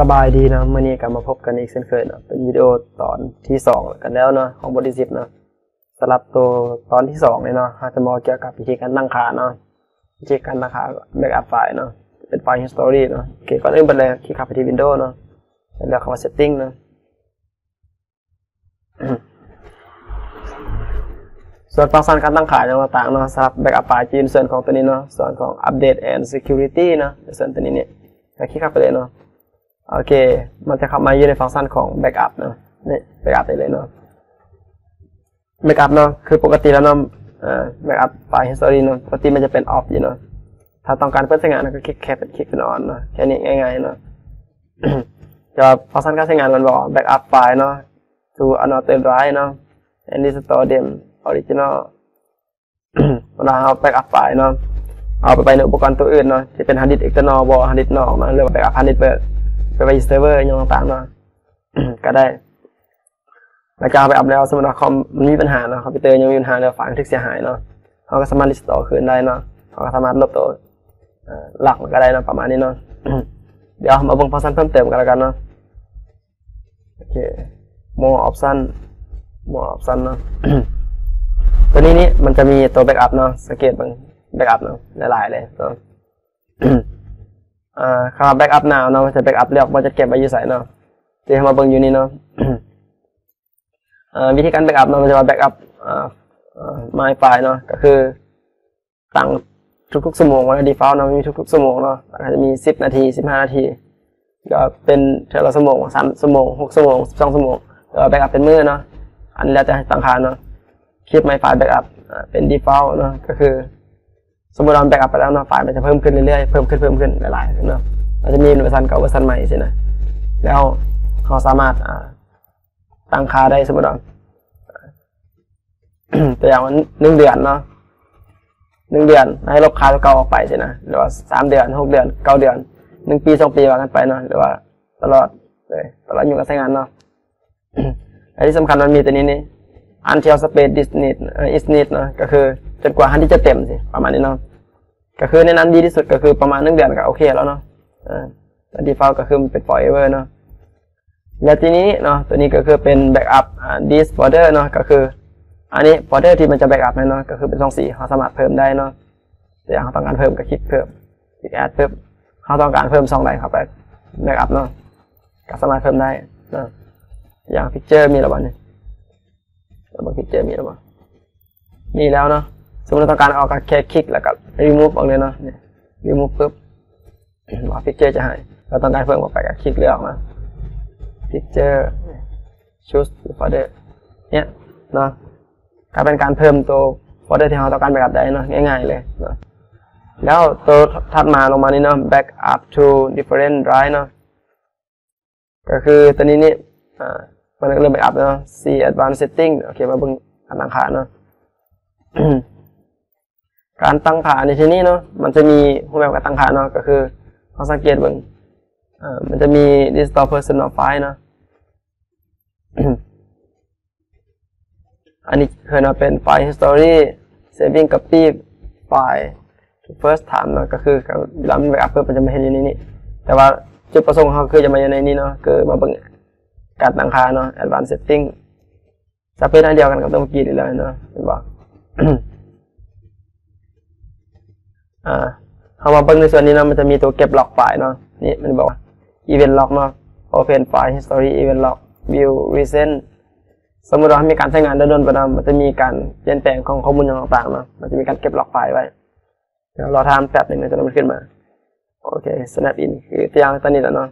สบายดีนะเมื่อนี้กลับมาพบกันอีกเช่นเคยนะเป็นวิดีโอตอนที่2กันแล้วเนาะของบทที่10นะสำหรับตัวตอนที่2เนี่ยเนาะจะมาเกี่ยวกับวิธีการตั้งค่าเนาะวิธีการตั้งค่าแบ็กอัพไฟล์เนาะเป็นไฟล์ history เนาะโอเคก่อนอื่นไปเลยคลิกเข้าไปที่ Windows เนาะแล้วเข้ามา setting เนาะ ส่วนฟังก์ชันการตั้งค่าต่างๆเนาะสำหรับแบ็กอัพไฟล์จะอยู่ในส่วนของตัวนี้เนาะส่วนของ update and security เนาะในส่วนตัวนี้เนี่ยคลิกเข้าไปเลยเนาะโอเคมันจะเข้ามาอยู่ในฟังก์ชันของ Backup เนาะนี่ Backup ได้เลยเนาะ Backup เนาะคือปกติแล้วเนาะBackup ไฟล์ History เนาะปกติมันจะเป็น Off อยู่เนาะถ้าต้องการเพิ่มใช้งานก็คลิกแคปคลิกเป็น On เนาะแค่นี้ง่ายๆเนาะ จะฟังก์ชันการใช้งานมันบอก Backup ไฟล์เนาะ to another drive เนาะ and restore them original เวลาเอา Backup ไฟล์เนาะเอาไปในอุปกรณ์ตัวอื่นเนาะจะเป็น hard disk external บ่ hard disk นอกเนาะหรือว่า Backup hard disk ไปเซิร์ฟเวอร์ยังต่างๆเนาะ ก็ได้เราจะเอาไปอัพแล้วสมมติว่าคอมมันมีปัญหาเนาะคอมพิวเตอร์ยังมีปัญหาเลยไฟล์บันทึกเสียหายเนาะเราก็สามารถรีสตอร์คืนได้เนาะเราก็สามารถลบตัวหลักก็ได้เนาะประมาณนี้เนาะ เดี๋ยวมาเบิ่งฟังก์ชันเพิ่มเติมกันแล้วกันเนาะโอเค more option more option เนาะ ตัวนี้นี่มันจะมีตัวแบ็กอัพเนาะสังเกตบางแบ็กอัพเนาะหลายๆเลยเนาะ ค่าแบ็กอัพนาวเนาะจะแบ็กอัพเลือกว่าจะเก็บไว้อยู่ใส่เนาะที่มาเบิ่งอยู่นี่เนาะ วิธีการแบ็กอัพเนาะมันจะมาแบ็กอัพไม่ไฟล์เนาะก็คือตั้งทุกๆชั่วโมงวันละ default เนาะมีทุกๆชั่วโมงเนาะอาจจะมี10นาที15นาทีก็เป็นเท่าละชั่วโมง3ชั่วโมง6ชั่วโมง12ชั่วโมงก็แบ็กอัพเป็นมื้อเนาะอันแล้วแต่ตั้งค่าเนาะคลิปไม่ไฟล์แบ็กอัพเป็น default เนาะก็คือสมมติเราแบ็กอัพไปแล้วเนาะไฟล์มันจะเพิ่มขึ้นเรื่อยๆเพิ่มขึ้นหลายๆเนาะเราจะมีเวอร์ชันเก่าเวอร์ชันใหม่สินะแล้วเราสามารถตั้งค่าได้สมมติเรา ตัวอย่างวัน1 เดือนเนาะ1 เดือนให้ลบค่าเก่าออกไปสินะหรือว่า3 เดือน6 เดือน9 เดือน1 ปี2 ปีว่ากันไปเนาะหรือว่าตลอดเลยตลอดอยู่กับใช้งานเนาะ ไอ้ที่สำคัญมันมีตัวนี้นี่ until space is need เนาะก็คือจนกว่าฮันที่จะเต็มสิประมาณนี้เนาะก็คือในนั้นดีที่สุดก็คือประมาณ1 เดือนก็โอเคแล้วเนาะดีฟอลต์ก็คือเป็น forever เนาะและทีนี้เนาะตัวนี้ก็คือเป็น backup disk border เนาะก็คืออันนี้ border ที่มันจะ backup เนาะก็คือเป็น2 สีเขาสามารถเพิ่มได้เนาะแต่เขาต้องการเพิ่มก็คลิกเพิ่มคลิก add เพิ่มเขาต้องการเพิ่ม2 ใบเข้าไป backup เนาะก็สามารถเพิ่มได้เนาะอย่าง picture มีระบบนี่ระบบ picture มีระบบมีแล้วเนาะสมมติเราต้องการเอาแค่คลิกแล้วก็ remove ออกเลยเนาะ remove ปุ๊บว่า picture จะหายเราต้องการเพิ่มออกไปก็คลิกเลือกมา picture choose folder เนี่ยเนาะก็เป็นการเพิ่มตัว folder ที่เราต้องการแบ็กอัพได้เนาะง่ายๆเลยเนาะแล้วตัวถัดมาลงมานี่เนาะ back up to different drive เนาะก็คือตัวนี้นี่มันเริ่มแบ็กอัพเนาะ see advanced setting โอเคมาเบิ่งการตั้งค่าเนาะการตั้งค่าในที่นี้เนาะมันจะมีรูปแบบการตั้งค่าเนาะก็คือเราสังเกตเบิ่งมันจะมี restore personal file เนาะ อันนี้เคยเนาะเป็นไฟล์ history saving copy file first time เนาะก็คือเวลามันแบ็กอัพเพิ่มมันจะมาเห็นอยู่ในนี้แต่ว่าจุดประสงค์เขาคือจะมาอยู่ในนี้เนาะคือมาเบิ่งการตั้งค่าเนาะ advanced setting จะเป็นอันเดียวกันกับตัวเมื่อกี้เลยเนาะเห็นปะเอามาเบิ่งในส่วนนี้เนาะมันจะมีตัวเก็บล็อกไฟล์เนาะนี่มันบอก event log เนาะ open file history event log view recent สมมติเรามีการใช้งานโดนๆไปนะมันจะมีการเปลี่ยนแปลงของข้อมูลต่างๆเนาะมันจะมีการเก็บล็อกไฟล์ไว้เดี๋ยวรอทำแป๊บหนึ่งมันจะมันขึ้นมาโอเค snap in คือตัวอย่างตอนนี้แล้วเนาะ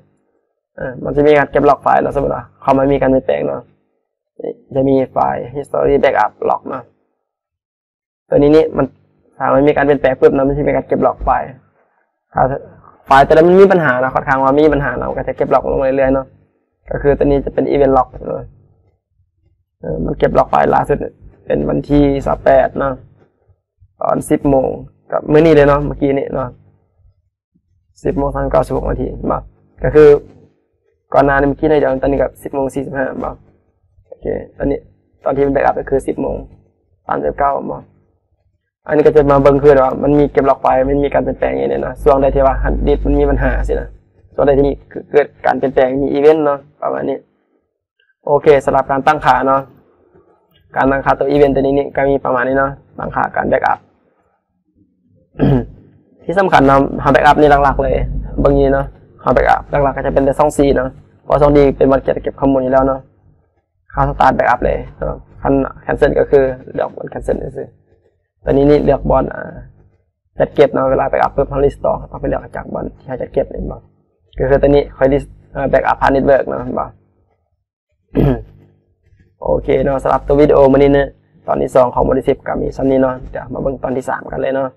มันจะมีการเก็บล็อกไฟล์เนาะสมมติว่าเขาไม่มีการเปลี่ยนแปลงเนาะจะมีไฟล์ history backup log เนาะตัวนี้นี่มันถ้ามันมีการเปลี่ยนแปลงปุ๊บนะมันจะมีการเก็บล็อกไฟล์แต่ละมันมีปัญหานะค่อนข้างว่ามีปัญหาเราก็จะเก็บล็อกลงเรื่อยๆเนาะก็คือตัวนี้จะเป็น event log เลยมันเก็บล็อกไฟล์ล่าสุดเป็นวันที่18เนาะตอน10 โมงกับเมื่อนี้เลยเนาะเมื่อกี้นี้เนาะ10 โมง 39 นาทีมาก็คือก่อนหน้านี้เมื่อกี้ในเดี๋ยวตอนนี้กับ10 โมง 45มาโอเคตอนนี้ตอนที่เป็นแบ็กอัพก็คือ10 โมง 39มาอันนี้ก็จะมาเบิ่งคือว่ามันมีเก็บล็อกไฟล์มันมีการเปลี่ยนแปลงอย่างนี้นะส่วนใดที่ว่าฮันดิสมันมีปัญหาสินะ ก็ได้ที่เกิดการเปลี่ยนแปลงมีอีเวนต์เนาะประมาณนี้โอเคสำหรับการตั้งค่าเนาะการตั้งค่าตัวอีเวนต์ตัวนี้ก็มีประมาณนี้เนาะตั้งค่าการแบ็กอัพ ที่สำคัญเนาะหาแบ็กอัพนี่หลักๆเลยบางทีเนาะหาแบ็กอัพหลักๆก็จะเป็นแต่2C เนาะเพราะ2Dเป็นบริการเก็บข้อมูลอยู่แล้วเนาะค่าสตาร์ทแบ็กอัพเลยขั้นแคนเซิลก็คือเลือกบอลแคนเซิลนี่สิตอนนี้นี่เลือกบอลจัดเก็บเนาะเวลาแบ็กอัพเพิ่มพาริสต์ต่อเอาไปเลือกจากบอลที่จะเก็บนี่บอลก็คือตอนนี้คอยดิสแบ็กอัพพาริสต์เวิร์กเนาะบอลโอเคเนาะสำหรับตัววิดีโอมันนี่เนี่ยตอนที่2ของบริษัทก็มีซ้ำนี้เนาะเดี๋ยวมาเบิ่งตอนที่3กันเลยเนาะ